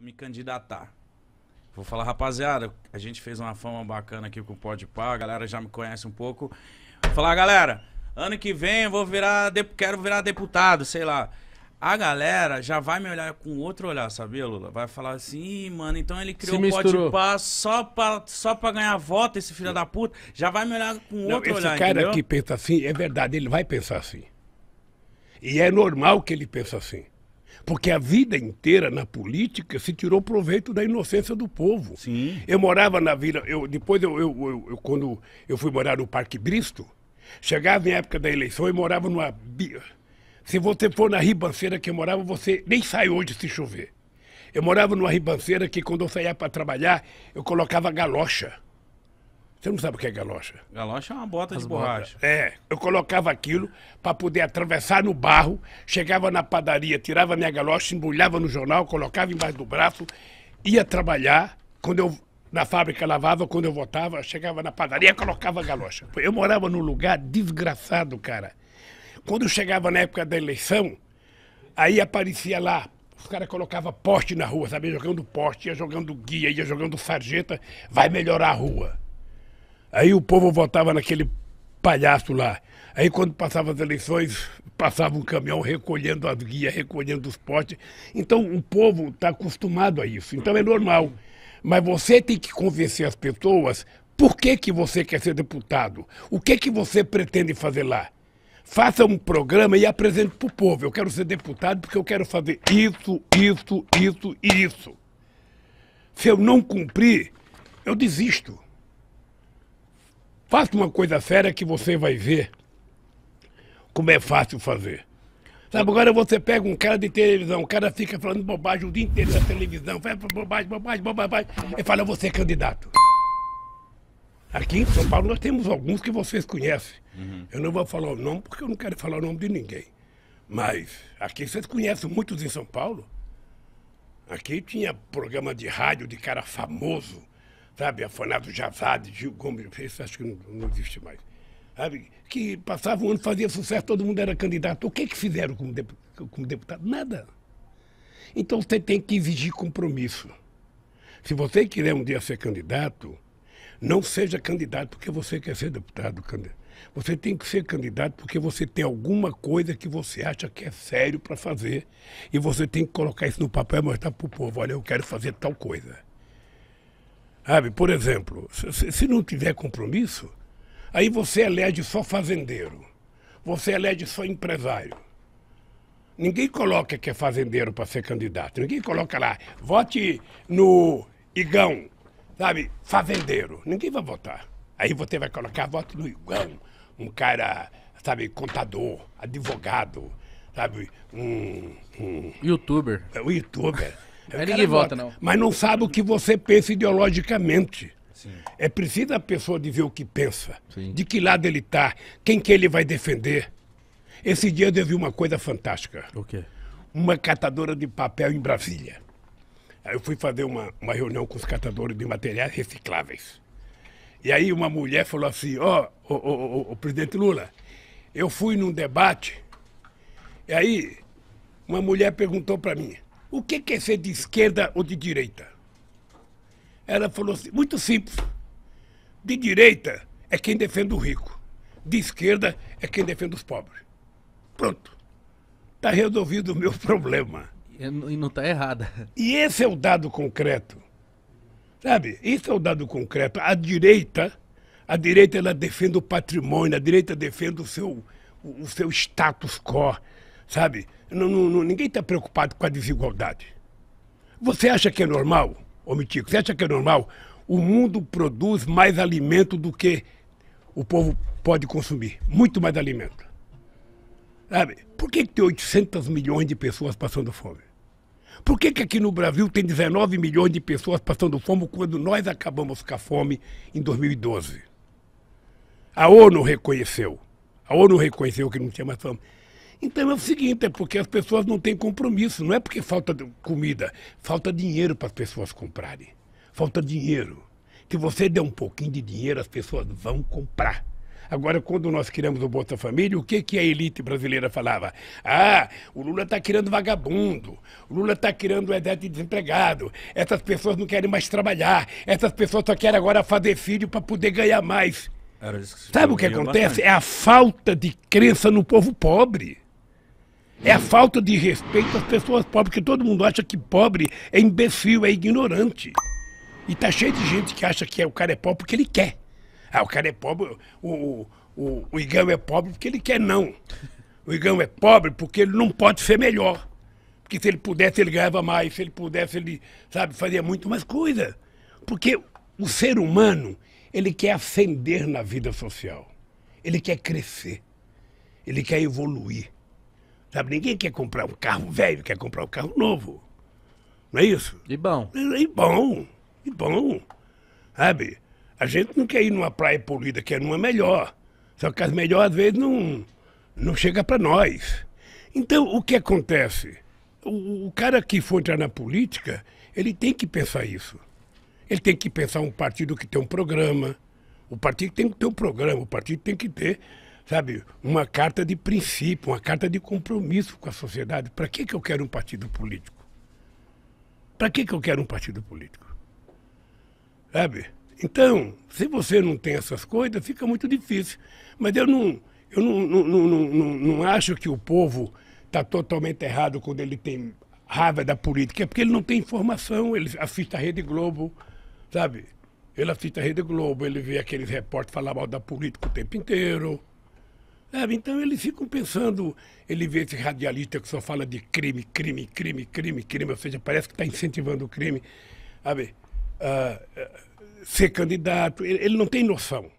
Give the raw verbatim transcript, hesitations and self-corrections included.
Vou me candidatar. Vou falar, rapaziada, a gente fez uma fama bacana aqui com o Podpah, a galera já me conhece um pouco. Vou falar, galera, ano que vem eu vou virar, quero virar deputado, sei lá. A galera já vai me olhar com outro olhar, sabia, Lula? Vai falar assim, ih, mano, então ele criou o Podpah só pra, só pra ganhar voto, esse filho da puta. Já vai me olhar com Não, outro esse olhar, entendeu? Esse cara que pensa assim, é verdade, ele vai pensar assim. E é normal que ele pense assim. Porque a vida inteira na política se tirou proveito da inocência do povo. Sim. Eu morava na Vila, eu, depois eu, eu, eu, eu, quando eu fui morar no Parque Bristo, chegava em época da eleição e morava numa... Se você for na ribanceira que eu morava, você nem sai hoje se chover. Eu morava numa ribanceira que quando eu saía para trabalhar, eu colocava galocha. Você não sabe o que é galocha? Galocha é uma bota As de borracha. Bota. É, eu colocava aquilo para poder atravessar no barro, chegava na padaria, tirava minha galocha, embrulhava no jornal, colocava embaixo do braço, ia trabalhar, quando eu na fábrica lavava, quando eu voltava, chegava na padaria, colocava galocha. Eu morava num lugar desgraçado, cara. Quando chegava na época da eleição, aí aparecia lá, os caras colocavam poste na rua, sabe? Jogando poste, ia jogando guia, ia jogando sarjeta, vai melhorar a rua. Aí o povo votava naquele palhaço lá. Aí quando passava as eleições, passava um caminhão recolhendo as guias, recolhendo os postes. Então o povo está acostumado a isso, então é normal. Mas você tem que convencer as pessoas por que que você quer ser deputado, o que que você pretende fazer lá. Faça um programa e apresente para o povo. Eu quero ser deputado porque eu quero fazer isso, isso, isso e isso. Se eu não cumprir, eu desisto. Faça uma coisa séria que você vai ver como é fácil fazer. Sabe, agora você pega um cara de televisão, o cara fica falando bobagem o dia inteiro na televisão, fala bobagem, bobagem, bobagem, e fala, você é candidato. Aqui em São Paulo nós temos alguns que vocês conhecem. Uhum. Eu não vou falar o nome porque eu não quero falar o nome de ninguém. Mas aqui vocês conhecem muitos em São Paulo. Aqui tinha programa de rádio de cara famoso. Sabe, Afonado, Javade, Gil Gomes, isso acho que não, não existe mais. Sabe, que passava um ano, fazia sucesso, todo mundo era candidato. O que que fizeram como, de, como deputado? Nada. Então você tem que exigir compromisso. Se você quiser um dia ser candidato, não seja candidato porque você quer ser deputado. Você tem que ser candidato porque você tem alguma coisa que você acha que é sério para fazer. E você tem que colocar isso no papel e mostrar para o povo, olha, eu quero fazer tal coisa. Sabe, por exemplo, se, se não tiver compromisso, aí você elege só fazendeiro, você elege só empresário. Ninguém coloca que é fazendeiro para ser candidato, ninguém coloca lá, vote no Igão, sabe, fazendeiro, ninguém vai votar. Aí você vai colocar, vote no Igão, um cara, sabe, contador, advogado, sabe, um... um youtuber. Um youtuber. Não é ninguém vota, não. Mas não sabe o que você pensa ideologicamente. Sim. É preciso a pessoa dizer o que pensa. Sim. De que lado ele está, quem que ele vai defender. Esse dia eu vi uma coisa fantástica. O quê? Uma catadora de papel em Brasília. Aí eu fui fazer uma, uma reunião com os catadores de materiais recicláveis. E aí uma mulher falou assim, ó, oh, oh, oh, oh, oh, presidente Lula, eu fui num debate, e aí uma mulher perguntou para mim, o que é ser de esquerda ou de direita? Ela falou assim, muito simples. De direita é quem defende o rico. De esquerda é quem defende os pobres. Pronto. Está resolvido o meu problema. E não está errada. E esse é o dado concreto. Sabe? Esse é o dado concreto. A direita, a direita ela defende o patrimônio, a direita defende o seu, o seu status quo. Sabe? Não, não, ninguém está preocupado com a desigualdade. Você acha que é normal, ô Mitico, você acha que é normal? O mundo produz mais alimento do que o povo pode consumir. Muito mais alimento. Sabe? Por que que tem oitocentos milhões de pessoas passando fome? Por que que aqui no Brasil tem dezenove milhões de pessoas passando fome quando nós acabamos com a fome em dois mil e doze? A ONU reconheceu. A ONU reconheceu que não tinha mais fome. Então é o seguinte, é porque as pessoas não têm compromisso, não é porque falta comida, falta dinheiro para as pessoas comprarem, falta dinheiro. Se você der um pouquinho de dinheiro, as pessoas vão comprar. Agora, quando nós criamos o Bolsa Família, o que, que a elite brasileira falava? Ah, o Lula está criando vagabundo, o Lula está criando o exército de desempregado, essas pessoas não querem mais trabalhar, essas pessoas só querem agora fazer filho para poder ganhar mais. Sabe o que acontece? Bastante. É a falta de crença no povo pobre. É a falta de respeito às pessoas pobres, porque todo mundo acha que pobre é imbecil, é ignorante. E tá cheio de gente que acha que é, o cara é pobre porque ele quer. Ah, o cara é pobre, o, o, o Igão é pobre porque ele quer, não. O Igão é pobre porque ele não pode ser melhor. Porque se ele pudesse, ele ganhava mais, se ele pudesse, ele, sabe, fazia muito mais coisa. Porque o ser humano, ele quer ascender na vida social. Ele quer crescer. Ele quer evoluir. Sabe, ninguém quer comprar um carro velho, quer comprar um carro novo. Não é isso? E bom. E bom. E bom. Sabe? A gente não quer ir numa praia poluída, quer numa melhor. Só que as melhores, às vezes, não, não chega para nós. Então, o que acontece? O, o cara que for entrar na política, ele tem que pensar isso. Ele tem que pensar um partido que tem um programa. O partido tem que ter um programa, o partido tem que ter... Sabe, uma carta de princípio, uma carta de compromisso com a sociedade. Para que que eu quero um partido político? Para que que eu quero um partido político? Sabe? Então, se você não tem essas coisas, fica muito difícil. Mas eu não, eu não, não, não, não, não acho que o povo está totalmente errado quando ele tem raiva da política. É porque ele não tem informação, ele assiste a Rede Globo, sabe? Ele assiste a Rede Globo, ele vê aqueles repórteres falar mal da política o tempo inteiro. Sabe? Então eles ficam pensando, ele vê esse radialista que só fala de crime, crime, crime, crime, crime, ou seja, parece que está incentivando o crime, sabe? Ah, ser candidato, ele, ele não tem noção.